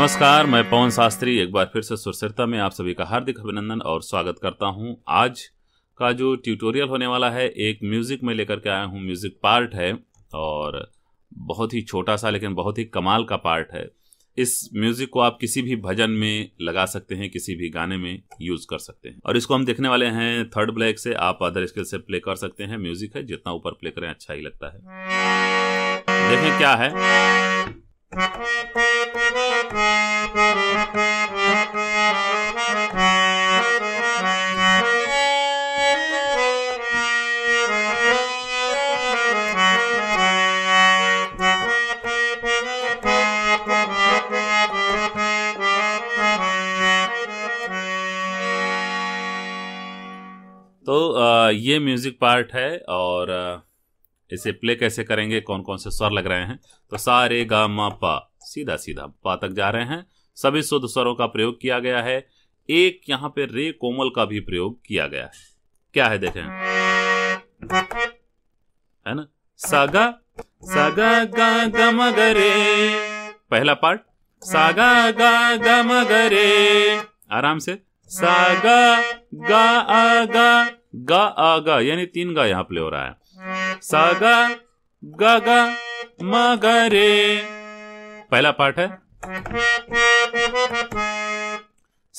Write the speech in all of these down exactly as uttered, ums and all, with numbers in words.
नमस्कार, मैं पवन शास्त्री एक बार फिर से सुरसरिता में आप सभी का हार्दिक अभिनंदन और स्वागत करता हूं। आज का जो ट्यूटोरियल होने वाला है एक म्यूज़िक में लेकर के आया हूं। म्यूज़िक पार्ट है और बहुत ही छोटा सा लेकिन बहुत ही कमाल का पार्ट है। इस म्यूज़िक को आप किसी भी भजन में लगा सकते हैं, किसी भी गाने में यूज़ कर सकते हैं और इसको हम देखने वाले हैं थर्ड ब्लैक से। आप अदर स्केल से प्ले कर सकते हैं। म्यूज़िक है, जितना ऊपर प्ले करें अच्छा ही लगता है। देखें क्या है। तो ये म्यूज़िक पार्ट है और इसे प्ले कैसे करेंगे, कौन कौन से स्वर लग रहे हैं। तो सा रे गा मा पा, सीधा सीधा पा तक जा रहे हैं। सभी शुद्ध स्वरों का प्रयोग किया गया है। एक यहाँ पे रे कोमल का भी प्रयोग किया गया है। क्या है देखें, है ना। सा गा सा गा गा ग म ग रे, पहला पार्ट। सा गा गा ग म ग रे, आराम से। सा गा गा आ गा गा आ गा, यानी तीन गा यहाँ प्ले हो रहा है। सा गा गा गा म ग रे, पहला पार्ट है।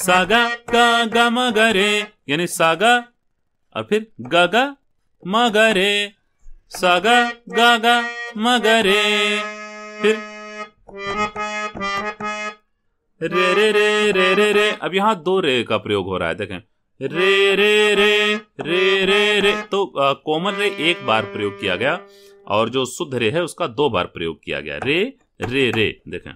सा गा गा गा म ग रे, यानी सा गा और फिर गा गा म ग रे। सा गा गा गा म ग रे, फिर रे रे रे रे रे रे। अब यहाँ दो रे का प्रयोग हो रहा है, देखें। रे रे रे रे रे रे। तो आ, कोमल रे एक बार प्रयोग किया गया और जो शुद्ध रे है उसका दो बार प्रयोग किया गया। रे रे रे, देखें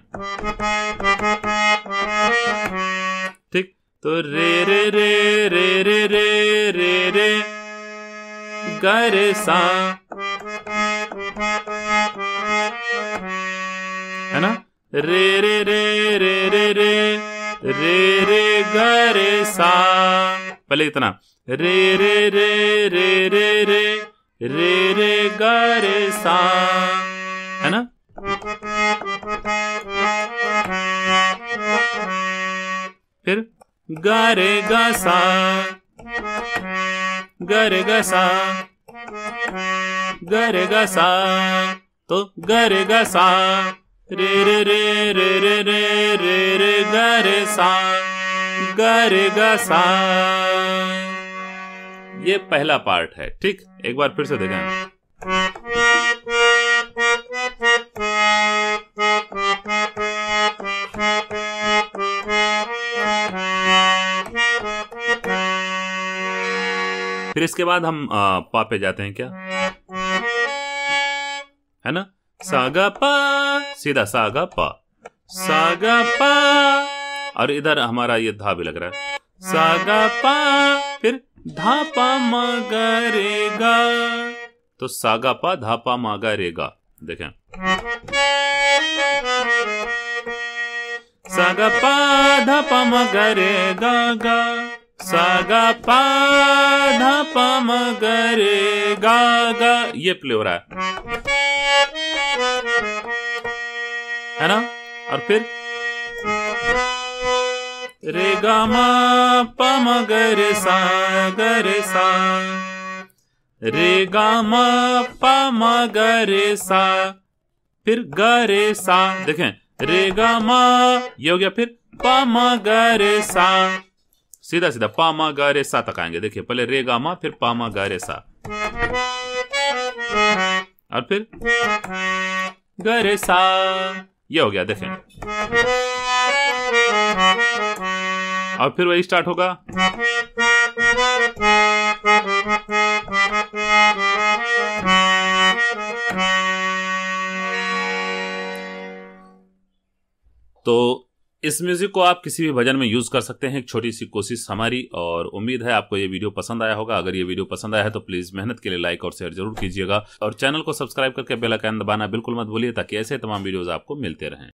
ठीक। तो रे रे रे रे रे रे रे रे गा रे सा, है ना। रे रे रे रे रे रे रे रे गा रे सा, पहले इतना। रे रे रे रे रे रे रे रे गा रे सा, है ना। फिर गा रे गा सा, गा रे गा सा, गा रे गा सा। तो गा रे गा सा, रे रे रे रे रे रे रे रे गा रे सा, गा रे गा सा। ये पहला पार्ट है, ठीक। एक बार फिर से देखें। फिर इसके बाद हम आ, पा पे जाते हैं, क्या है ना। सा गा पा, सीधा सा गा पा, सा गा पा। और इधर हमारा ये धा भी लग रहा है। सा गा पा, फिर धा पा मा गा रे गा। तो सा गा पा धा पा मा गा रे गा, देखें। सा गा पा धा पा मा गा रे गा गा, सा गा पा धा पा मा गा रे गा गा। ये प्ले हो रहा है, है ना। और फिर रे गा मा पा म ग रे सा, ग रे सा। रे गा मा पा म ग रे सा, फिर ग रे सा, देखें। रे गा मा, ये हो गया। फिर पा म ग रे सा, सीधा सीधा पा म ग रे सा तक आएंगे, देखिए। पहले रे गा मा, फिर पा म ग रे सा और फिर ग रे सा। ये हो गया, देखें। और फिर वही स्टार्ट होगा। तो इस म्यूजिक को आप किसी भी भजन में यूज कर सकते हैं। एक छोटी सी कोशिश हमारी और उम्मीद है आपको ये वीडियो पसंद आया होगा। अगर ये वीडियो पसंद आया है तो प्लीज मेहनत के लिए लाइक और शेयर जरूर कीजिएगा और चैनल को सब्सक्राइब करके बेल आइकन दबाना बिल्कुल मत भूलिए ताकि ऐसे तमाम वीडियोज आपको मिलते रहें।